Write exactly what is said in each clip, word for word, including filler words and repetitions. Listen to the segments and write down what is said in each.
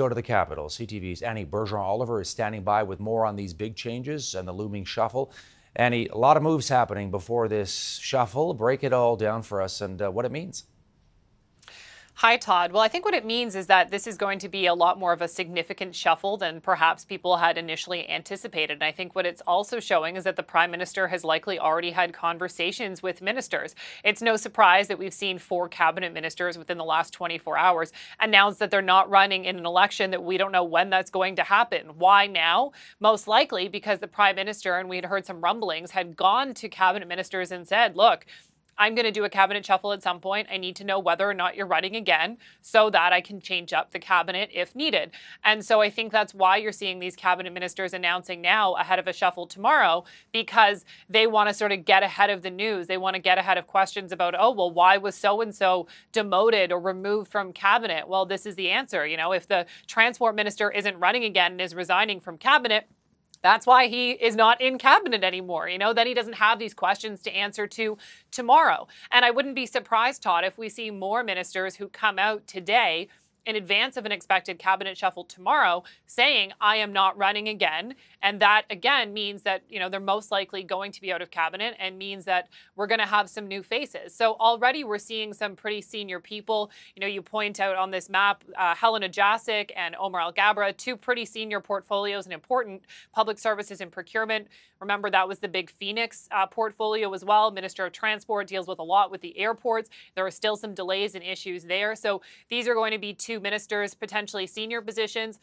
Go to the Capitol. C T V's Annie Bergeron-Oliver is standing by with more on these big changes and the looming shuffle. Annie, a lot of moves happening before this shuffle. Break it all down for us and uh, what it means. Hi, Todd. Well, I think what it means is that this is going to be a lot more of a significant shuffle than perhaps people had initially anticipated. And I think what it's also showing is that the Prime Minister has likely already had conversations with ministers. It's no surprise that we've seen four cabinet ministers within the last twenty-four hours announce that they're not running in an election that we don't know when that's going to happen. Why now? Most likely because the Prime Minister, and we had heard some rumblings, had gone to cabinet ministers and said, look, I'm going to do a cabinet shuffle at some point. I need to know whether or not you're running again so that I can change up the cabinet if needed. And so I think that's why you're seeing these cabinet ministers announcing now ahead of a shuffle tomorrow, because they want to sort of get ahead of the news. They want to get ahead of questions about, oh, well, why was so-and-so demoted or removed from cabinet? Well, this is the answer. You know, if the transport minister isn't running again and is resigning from cabinet, that's why he is not in cabinet anymore. You know, then he doesn't have these questions to answer to tomorrow. And I wouldn't be surprised, Todd, if we see more ministers who come out today in advance of an expected cabinet shuffle tomorrow saying, I am not running again. And that, again, means that, you know, they're most likely going to be out of cabinet and means that we're going to have some new faces. So already we're seeing some pretty senior people. You know, you point out on this map, uh, Helena Jasic and Omar Al-Gabra, two pretty senior portfolios and important public services and procurement. Remember, that was the big Phoenix uh, portfolio as well. Minister of Transport deals with a lot with the airports. There are still some delays and issues there. So these are going to be two Two ministers, potentially senior positions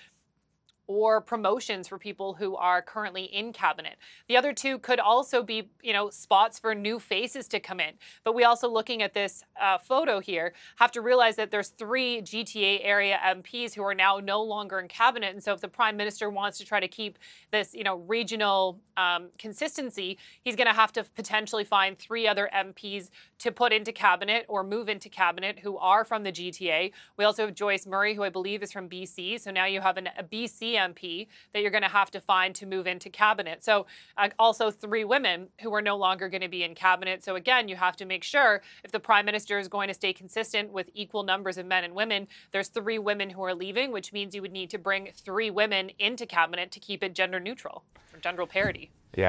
or promotions for people who are currently in cabinet. The other two could also be, you know, spots for new faces to come in. But we also, looking at this uh, photo here, have to realize that there's three G T A area M Ps who are now no longer in cabinet. And so if the Prime Minister wants to try to keep this, you know, regional um, consistency, he's going to have to potentially find three other M Ps to put into cabinet or move into cabinet who are from the G T A. We also have Joyce Murray, who I believe is from B C. So now you have an, a B C M P that you're going to have to find to move into cabinet. So uh, also three women who are no longer going to be in cabinet. So again, you have to make sure if the Prime Minister is going to stay consistent with equal numbers of men and women, there's three women who are leaving, which means you would need to bring three women into cabinet to keep it gender neutral or gender parity. Yeah.